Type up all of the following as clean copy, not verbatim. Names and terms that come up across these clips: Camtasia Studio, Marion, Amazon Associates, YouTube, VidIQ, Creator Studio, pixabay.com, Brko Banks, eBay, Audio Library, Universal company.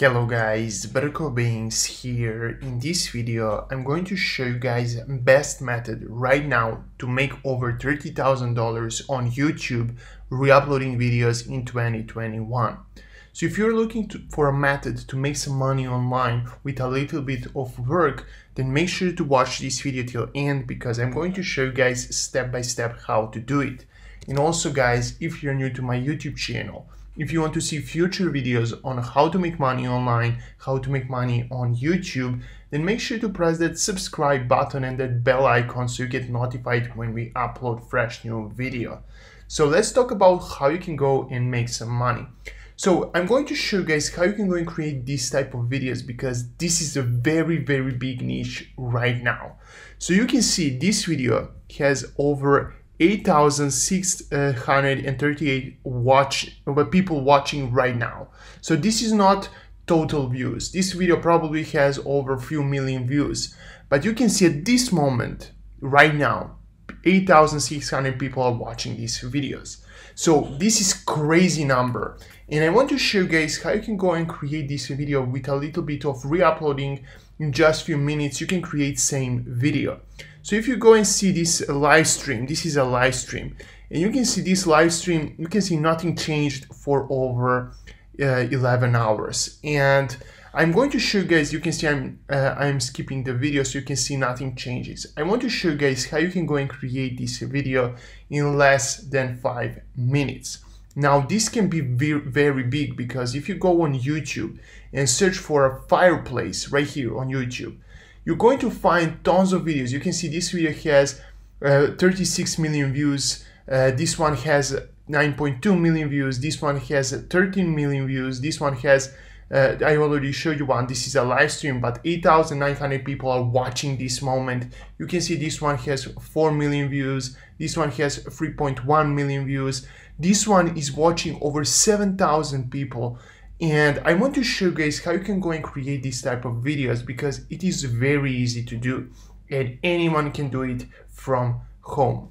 Hello guys, Brko Banks here. In this video I'm going to show you guys best method right now to make over $30,000 on YouTube re-uploading videos in 2021. So if you're looking for a method to make some money online with a little bit of work, then make sure to watch this video till end because I'm going to show you guys step by step how to do it. And also guys, if you're new to my YouTube channel, if you want to see future videos on how to make money online, how to make money on YouTube, then make sure to press that subscribe button and that bell icon so you get notified when we upload fresh new video. So let's talk about how you can go and make some money. So I'm going to show you guys how you can go and create this type of videos because this is a very big niche right now. So you can see this video has over 8,638 people watching right now. So this is not total views. This video probably has over a few million views, but you can see at this moment, right now, 8,600 people are watching these videos. So this is crazy number. And I want to show you guys how you can go and create this video with a little bit of re-uploading. In just few minutes, you can create same video. So if you go and see this live stream, this is a live stream, and you can see this live stream, you can see nothing changed for over 11 hours. And I'm going to show you guys, you can see I'm skipping the video so you can see nothing changes. I want to show you guys how you can go and create this video in less than 5 minutes. Now this can be very big because if you go on YouTube and search for a fireplace right here on YouTube, you're going to find tons of videos. You can see this video has 36 million views, this one has 9.2 million views, this one has 13 million views, this one has, I already showed you one, this is a live stream, but 8,900 people are watching this moment. You can see this one has 4 million views, this one has 3.1 million views, this one is watching over 7,000 people. And I want to show you guys how you can go and create this type of videos because it is very easy to do and anyone can do it from home.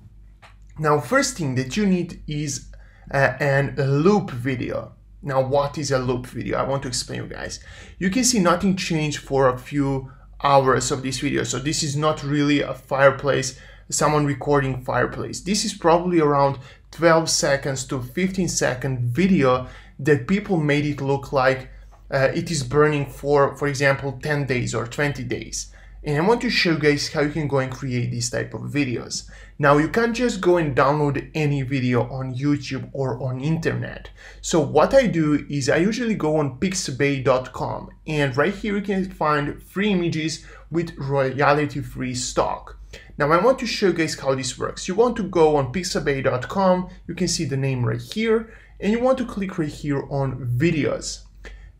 Now, first thing that you need is a loop video. Now, what is a loop video? I want to explain you guys. You can see nothing changed for a few hours of this video. So this is not really a fireplace, someone recording fireplace. This is probably around 12 seconds to 15-second video that people made it look like it is burning for example, 10 days or 20 days. And I want to show you guys how you can go and create these type of videos. Now, you can't just go and download any video on YouTube or on internet. So what I do is I usually go on pixabay.com and right here you can find free images with royalty-free stock. Now, I want to show you guys how this works. You want to go on pixabay.com, you can see the name right here, and you want to click right here on videos.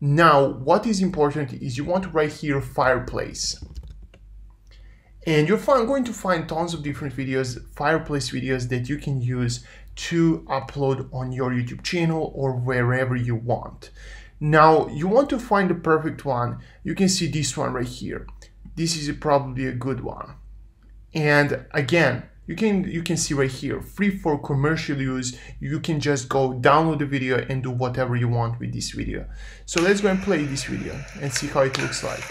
Now, what is important is you want to right here fireplace. And you're going to find tons of different videos, fireplace videos that you can use to upload on your YouTube channel or wherever you want. Now, you want to find the perfect one. You can see this one right here. This is probably a good one. And again, you can see right here, free for commercial use. You can just go download the video and do whatever you want with this video. So let's go and play this video and see how it looks like.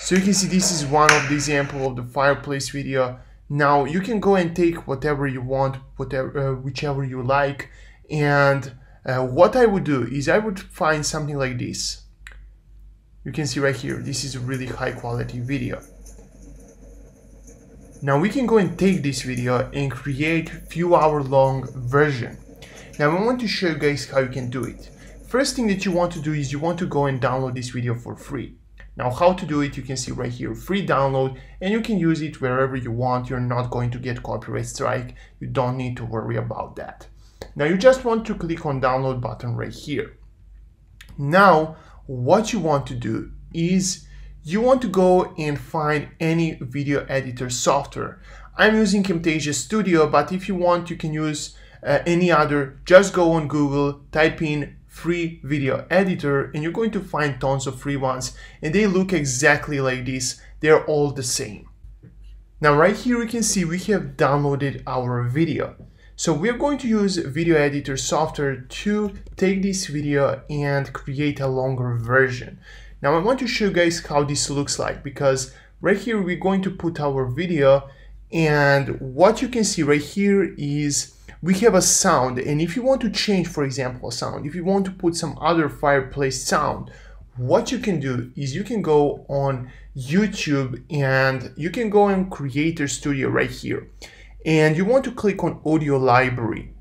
So you can see this is one of the example of the fireplace video. Now you can go and take whatever you want, whichever you like. And what I would do is I would find something like this. You can see right here, this is a really high quality video. Now we can go and take this video and create few hour long version. Now I want to show you guys how you can do it. First thing that you want to do is you want to go and download this video for free. Now how to do it, you can see right here, free download, and you can use it wherever you want. You're not going to get copyright strike. You don't need to worry about that. Now you just want to click on download button right here. Now what you want to do is you want to go and find any video editor software. I'm using Camtasia Studio, but if you want, you can use any other. Just go on Google, type in free video editor, and you're going to find tons of free ones, and they look exactly like this. They're all the same. Now right here, you can see we have downloaded our video. So we're going to use video editor software to take this video and create a longer version. Now I want to show you guys how this looks like, because right here we're going to put our video, and what you can see right here is we have a sound, and if you want to change, for example, a sound, if you want to put some other fireplace sound, what you can do is you can go on YouTube and you can go on Creator Studio right here. And you want to click on Audio Library.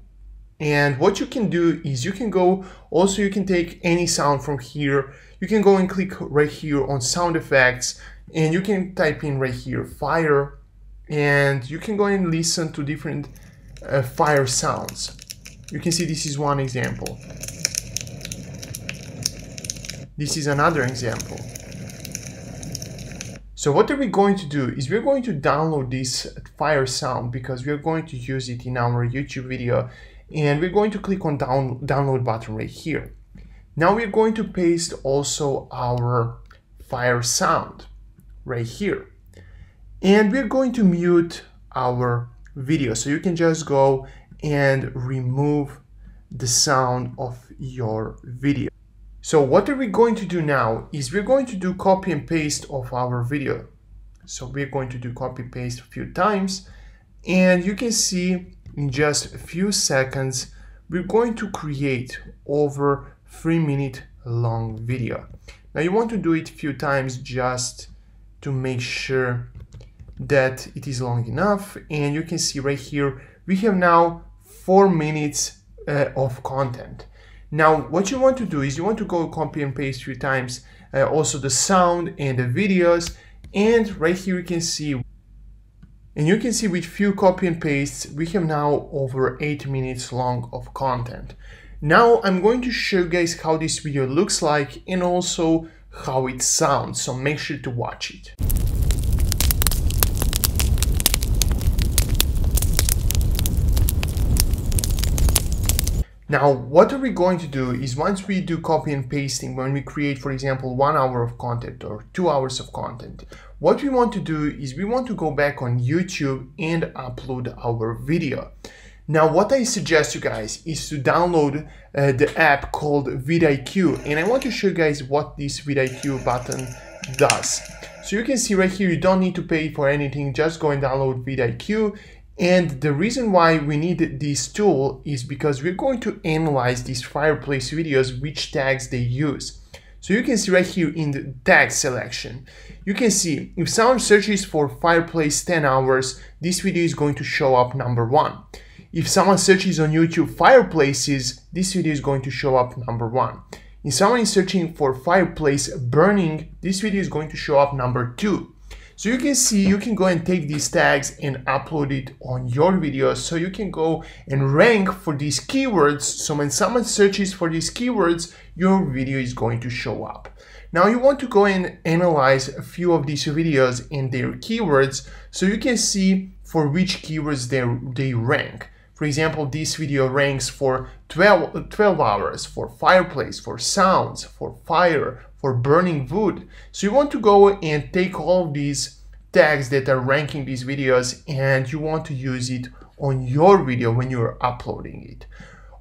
And what you can do is you can go, also you can take any sound from here. You can go and click right here on sound effects, and you can type in right here fire, and you can go and listen to different fire sounds. You can see this is one example. This is another example. So what are we going to do is we're going to download this fire sound, because we're going to use it in our YouTube video, and we're going to click on download button right here. Now we're going to paste also our fire sound right here, and we're going to mute our video, so you can just go and remove the sound of your video. So what are we going to do now is we're going to do copy and paste of our video. So we're going to do copy paste a few times, and you can see in just a few seconds we're going to create over 3-minute long video. Now you want to do it a few times just to make sure that it is long enough, and you can see right here we have now 4 minutes of content. Now, what you want to do is you want to go copy and paste a few times, also the sound and the videos, and right here you can see, and you can see with few copy and pastes, we have now over 8 minutes long of content. Now, I'm going to show you guys how this video looks like and also how it sounds, so make sure to watch it. Now, what are we going to do is once we do copy and pasting, when we create, for example, 1 hour of content or 2 hours of content, what we want to do is we want to go back on YouTube and upload our video. Now, what I suggest you guys is to download the app called VidIQ, and I want to show you guys what this VidIQ button does. So you can see right here, you don't need to pay for anything, just go and download VidIQ. And the reason why we need this tool is because we're going to analyze these fireplace videos, which tags they use. So you can see right here in the tag selection, you can see if someone searches for fireplace 10 hours, this video is going to show up number 1. If someone searches on YouTube fireplaces, this video is going to show up number 1. If someone is searching for fireplace burning, this video is going to show up number 2. So you can see, you can go and take these tags and upload it on your video, so you can go and rank for these keywords, so when someone searches for these keywords, your video is going to show up. Now you want to go and analyze a few of these videos and their keywords, so you can see for which keywords they rank. For example, this video ranks for 12 hours, for fireplace, for sounds, for fire, for burning wood. So you want to go and take all of these tags that are ranking these videos, and you want to use it on your video when you're uploading it.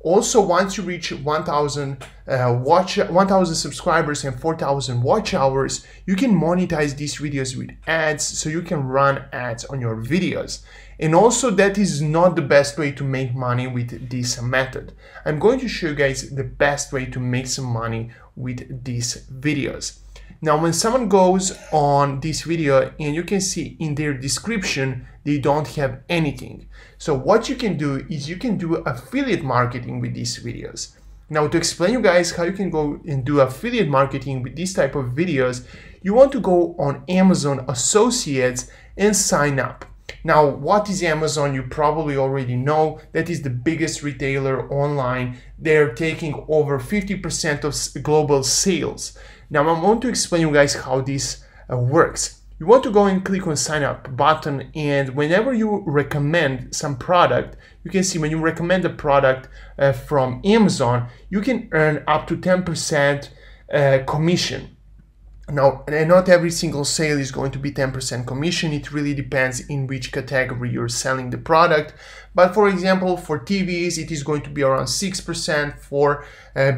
Also, once you reach 1,000 subscribers and 4,000 watch hours, you can monetize these videos with ads, so you can run ads on your videos. And also, that is not the best way to make money with this method. I'm going to show you guys the best way to make some money with these videos. Now, when someone goes on this video, and you can see in their description, they don't have anything. So what you can do is you can do affiliate marketing with these videos. Now, to explain you guys how you can go and do affiliate marketing with this type of videos, you want to go on Amazon Associates and sign up. Now, what is Amazon? You probably already know. That is the biggest retailer online. They're taking over 50% of global sales. Now, I want to explain you guys how this works. You want to go and click on sign up button, and whenever you recommend some product, you can see when you recommend a product from Amazon, you can earn up to 10% commission. Now, and not every single sale is going to be 10% commission. It really depends in which category you're selling the product. But for example, for TVs, it is going to be around 6%. For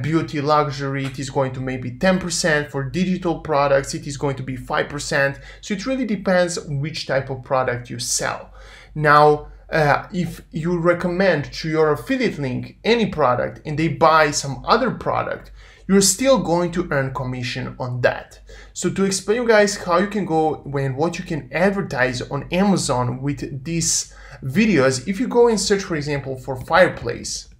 beauty, luxury, it is going to maybe 10%. For digital products, it is going to be 5%. So it really depends which type of product you sell. Now, if you recommend to your affiliate link any product and they buy some other product, you're still going to earn commission on that. So to explain you guys how you can go and what you can advertise on Amazon with these videos, if you go and search, for example, for fireplace,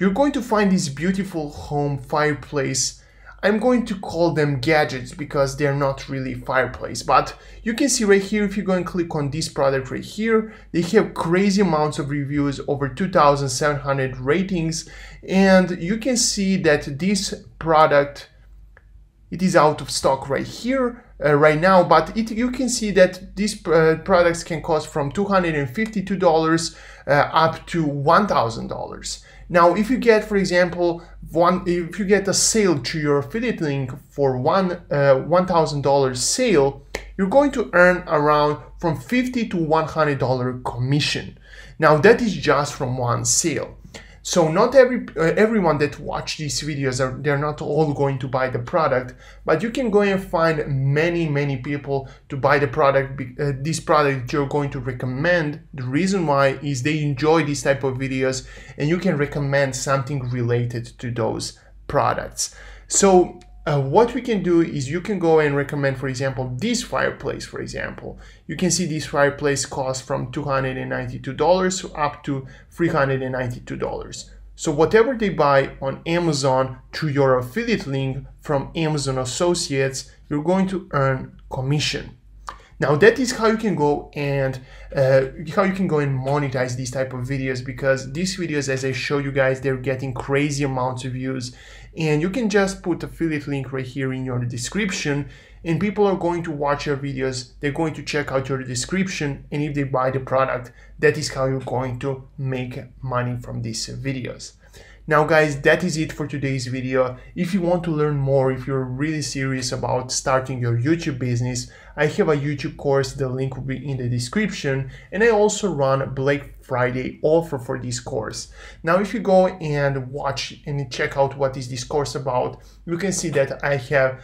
you're going to find this beautiful home fireplace. I'm going to call them gadgets because they're not really fireplace, but you can see right here, if you go and click on this product right here, they have crazy amounts of reviews, over 2,700 ratings, and you can see that this product, it is out of stock right here, right now, but you can see that these products can cost from $252 up to $1,000. Now, if you get, for example, if you get a sale to your affiliate link for $1,000 sale, you're going to earn around from $50 to $100 commission. Now, that is just from one sale. So not everyone that watch these videos, they're not all going to buy the product, but you can go and find many people to buy the product, this product you're going to recommend. The reason why is they enjoy these type of videos and you can recommend something related to those products. So what we can do is you can go and recommend, for example, this fireplace. For example, you can see this fireplace costs from $292 up to $392. So whatever they buy on Amazon through your affiliate link from Amazon Associates, you're going to earn commission. Now that is how you can go and monetize these type of videos, because these videos, as I show you guys, they're getting crazy amounts of views, and you can just put affiliate link right here in your description, and people are going to watch your videos, they're going to check out your description, and if they buy the product, that is how you're going to make money from these videos. Now guys, that is it for today's video. If you want to learn more, if you're really serious about starting your YouTube business, I have a YouTube course, the link will be in the description, and I also run a Black Friday offer for this course. Now if you go and watch and check out what is this course about, you can see that I have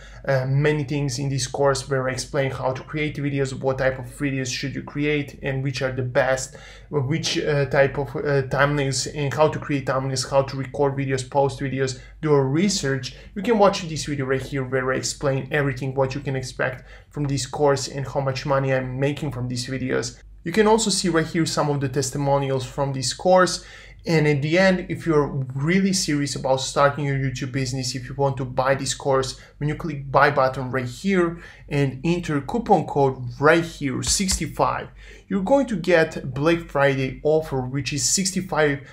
many things in this course where I explain how to create videos, what type of videos should you create and which are the best, which type of thumbnails, and how to create thumbnails, how to record videos, post videos, do a research. You can watch this video right here where I explain everything, what you can expect from this course and how much money I'm making from these videos. You can also see right here some of the testimonials from this course. And at the end, if you're really serious about starting your YouTube business, if you want to buy this course, when you click buy button right here and enter coupon code right here, 65, you're going to get Black Friday offer, which is $65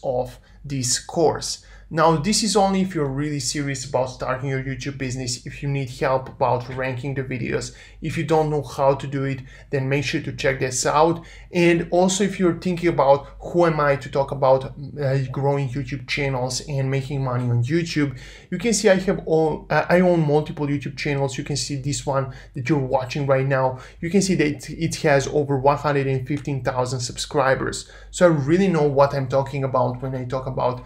off this course. Now, this is only if you're really serious about starting your YouTube business, if you need help about ranking the videos. If you don't know how to do it, then make sure to check this out. And also, if you're thinking about who am I to talk about growing YouTube channels and making money on YouTube, you can see I have I own multiple YouTube channels. You can see this one that you're watching right now. You can see that it has over 115,000 subscribers. So I really know what I'm talking about when I talk about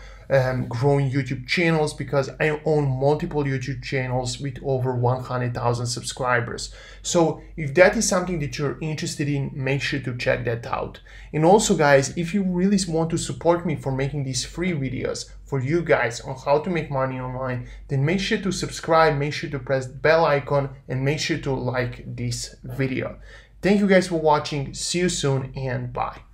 growing YouTube channels, because I own multiple YouTube channels with over 100,000 subscribers. So if that is something that you're interested in, make sure to check that out. And also guys, if you really want to support me for making these free videos for you guys on how to make money online, then make sure to subscribe, make sure to press the bell icon, and make sure to like this video. Thank you guys for watching. See you soon and bye.